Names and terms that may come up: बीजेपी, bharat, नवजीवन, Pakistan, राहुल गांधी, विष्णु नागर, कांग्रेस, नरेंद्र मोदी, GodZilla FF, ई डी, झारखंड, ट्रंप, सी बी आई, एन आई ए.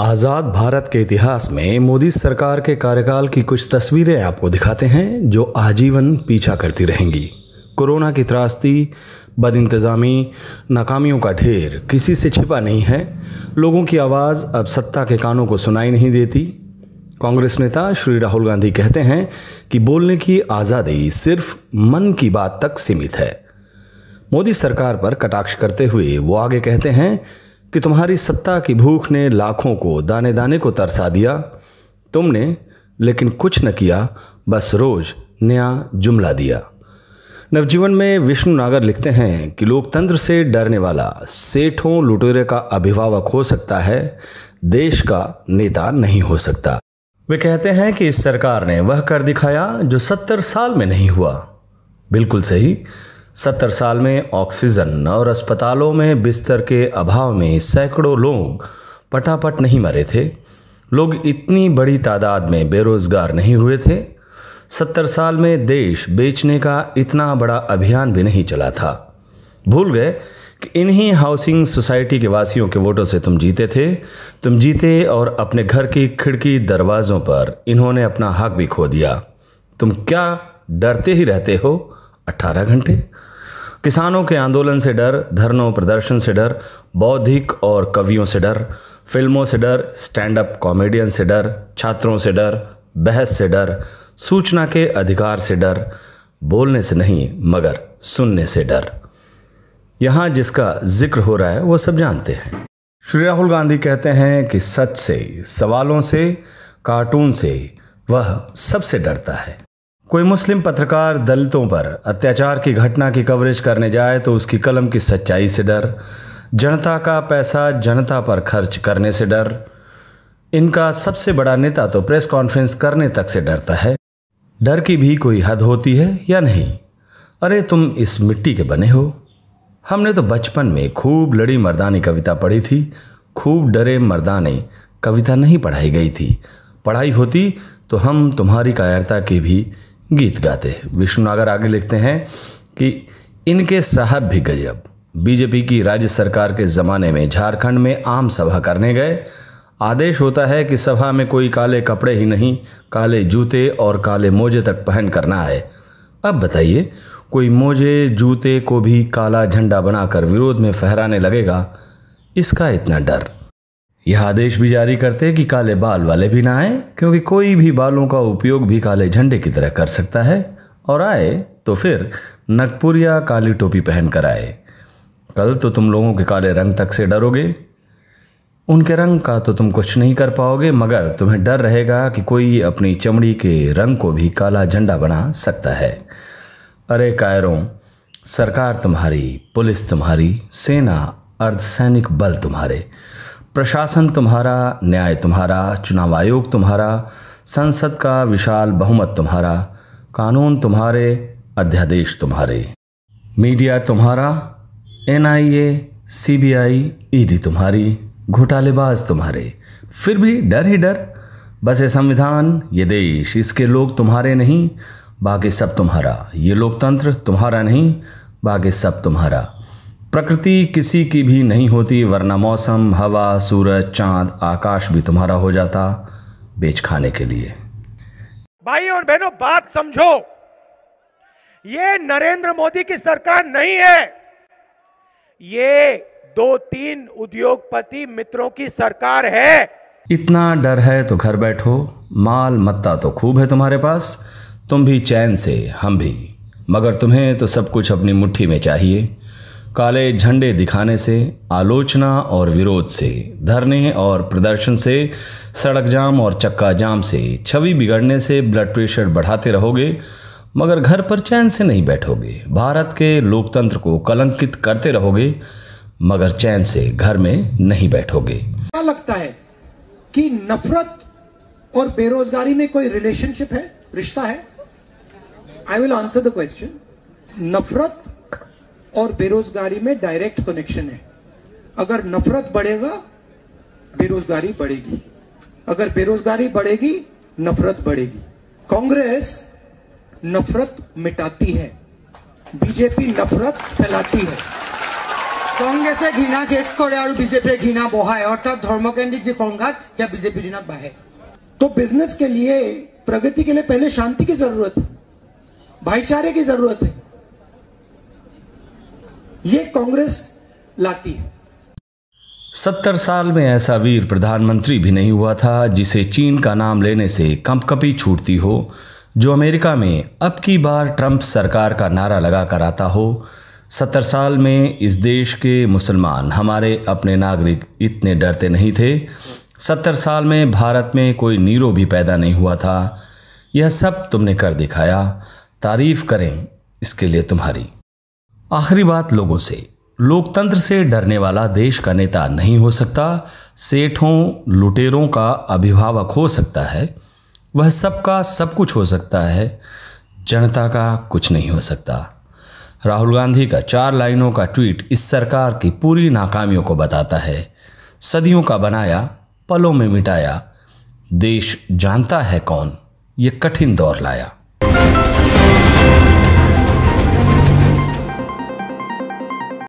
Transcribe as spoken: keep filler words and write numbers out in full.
आज़ाद भारत के इतिहास में मोदी सरकार के कार्यकाल की कुछ तस्वीरें आपको दिखाते हैं जो आजीवन पीछा करती रहेंगी। कोरोना की त्रासदी, बदइंतज़ामी, नाकामियों का ढेर किसी से छिपा नहीं है। लोगों की आवाज़ अब सत्ता के कानों को सुनाई नहीं देती। कांग्रेस नेता श्री राहुल गांधी कहते हैं कि बोलने की आज़ादी सिर्फ मन की बात तक सीमित है। मोदी सरकार पर कटाक्ष करते हुए वो आगे कहते हैं कि तुम्हारी सत्ता की भूख ने लाखों को दाने दाने को तरसा दिया, तुमने लेकिन कुछ न किया, बस रोज नया जुमला दिया। नवजीवन में विष्णु नागर लिखते हैं कि लोकतंत्र से डरने वाला सेठों लुटेरे का अभिभावक हो सकता है, देश का नेता नहीं हो सकता। वे कहते हैं कि इस सरकार ने वह कर दिखाया जो सत्तर साल में नहीं हुआ। बिल्कुल सही, सत्तर साल में ऑक्सीजन और अस्पतालों में बिस्तर के अभाव में सैकड़ों लोग पटापट नहीं मरे थे, लोग इतनी बड़ी तादाद में बेरोजगार नहीं हुए थे। सत्तर साल में देश बेचने का इतना बड़ा अभियान भी नहीं चला था। भूल गए कि इन्हीं हाउसिंग सोसाइटी के वासियों के वोटों से तुम जीते थे। तुम जीते और अपने घर की खिड़की दरवाज़ों पर इन्होंने अपना हक भी खो दिया। तुम क्या डरते ही रहते हो अट्ठारह घंटे? किसानों के आंदोलन से डर, धरनों प्रदर्शन से डर, बौद्धिक और कवियों से डर, फिल्मों से डर, स्टैंड अप कॉमेडियन से डर, छात्रों से डर, बहस से डर, सूचना के अधिकार से डर, बोलने से नहीं मगर सुनने से डर। यहाँ जिसका जिक्र हो रहा है वो सब जानते हैं। श्री राहुल गांधी कहते हैं कि सच से, सवालों से, कार्टून से, वह सबसे डरता है। कोई मुस्लिम पत्रकार दलितों पर अत्याचार की घटना की कवरेज करने जाए तो उसकी कलम की सच्चाई से डर, जनता का पैसा जनता पर खर्च करने से डर। इनका सबसे बड़ा नेता तो प्रेस कॉन्फ्रेंस करने तक से डरता है। डर की भी कोई हद होती है या नहीं? अरे तुम इस मिट्टी के बने हो। हमने तो बचपन में खूब लड़ी मर्दानी कविता पढ़ी थी, खूब डरे मर्दानी कविता नहीं पढ़ाई गई थी। पढ़ाई होती तो हम तुम्हारी कायरता की भी गीत गाते। विष्णु नागर आगे लिखते हैं कि इनके साहब भी गजब। बीजेपी की राज्य सरकार के ज़माने में झारखंड में आम सभा करने गए। आदेश होता है कि सभा में कोई काले कपड़े ही नहीं, काले जूते और काले मोजे तक पहन करना है। अब बताइए, कोई मोजे जूते को भी काला झंडा बनाकर विरोध में फहराने लगेगा? इसका इतना डर। यह आदेश भी जारी करते कि काले बाल वाले भी ना आए, क्योंकि कोई भी बालों का उपयोग भी काले झंडे की तरह कर सकता है, और आए तो फिर नगपुरिया काली टोपी पहन कर आए। कल तो तुम लोगों के काले रंग तक से डरोगे। उनके रंग का तो तुम कुछ नहीं कर पाओगे, मगर तुम्हें डर रहेगा कि कोई अपनी चमड़ी के रंग को भी काला झंडा बना सकता है। अरे कायरों, सरकार तुम्हारी, पुलिस तुम्हारी, सेना, अर्धसैनिक बल तुम्हारे, प्रशासन तुम्हारा, न्याय तुम्हारा, चुनाव आयोग तुम्हारा, संसद का विशाल बहुमत तुम्हारा, कानून तुम्हारे, अध्यादेश तुम्हारे, मीडिया तुम्हारा, एन आई ए, सी बी आई, ई डी तुम्हारी, घोटालेबाज तुम्हारे, फिर भी डर ही डर। बस ये संविधान, ये देश, इसके लोग तुम्हारे नहीं, बाकी सब तुम्हारा। ये लोकतंत्र तुम्हारा नहीं, बाकी सब तुम्हारा। प्रकृति किसी की भी नहीं होती, वरना मौसम, हवा, सूरज, चांद, आकाश भी तुम्हारा हो जाता बेच खाने के लिए। भाई और बहनों, बात समझो, ये नरेंद्र मोदी की सरकार नहीं है, ये दो तीन उद्योगपति मित्रों की सरकार है। इतना डर है तो घर बैठो, माल मत्ता तो खूब है तुम्हारे पास, तुम भी चैन से, हम भी, मगर तुम्हें तो सब कुछ अपनी मुट्ठी में चाहिए। काले झंडे दिखाने से, आलोचना और विरोध से, धरने और प्रदर्शन से, सड़क जाम और चक्का जाम से, छवि बिगड़ने से ब्लड प्रेशर बढ़ाते रहोगे, मगर घर पर चैन से नहीं बैठोगे। भारत के लोकतंत्र को कलंकित करते रहोगे, मगर चैन से घर में नहीं बैठोगे। क्या लगता है कि नफरत और बेरोजगारी में कोई रिलेशनशिप है, रिश्ता है? I will answer the question. नफरत और बेरोजगारी में डायरेक्ट कनेक्शन है। अगर नफरत बढ़ेगा, बेरोजगारी बढ़ेगी। अगर बेरोजगारी बढ़ेगी, नफरत बढ़ेगी। कांग्रेस नफरत मिटाती है, बीजेपी नफरत फैलाती है। कांग्रेसे घृणा शेष करे और बीजेपी घृणा बढ़ाए अर्थात धर्मकेंद्रिक जी संघात क्या बीजेपी दिन बढ़े। तो बिजनेस के लिए, प्रगति के लिए पहले शांति की जरूरत है, भाईचारे की जरूरत है, ये कांग्रेस लाती है। सत्तर साल में ऐसा वीर प्रधानमंत्री भी नहीं हुआ था जिसे चीन का नाम लेने से कंपकपी छूटती हो, जो अमेरिका में अब की बार ट्रंप सरकार का नारा लगाकर आता हो। सत्तर साल में इस देश के मुसलमान, हमारे अपने नागरिक, इतने डरते नहीं थे। सत्तर साल में भारत में कोई नीरो भी पैदा नहीं हुआ था। यह सब तुमने कर दिखाया, तारीफ करें इसके लिए तुम्हारी। आखिरी बात लोगों से, लोकतंत्र से डरने वाला देश का नेता नहीं हो सकता, सेठों लुटेरों का अभिभावक हो सकता है, वह सबका सब कुछ हो सकता है, जनता का कुछ नहीं हो सकता। राहुल गांधी का चार लाइनों का ट्वीट इस सरकार की पूरी नाकामियों को बताता है। सदियों का बनाया, पलों में मिटाया, देश जानता है कौन ये कठिन दौर लाया।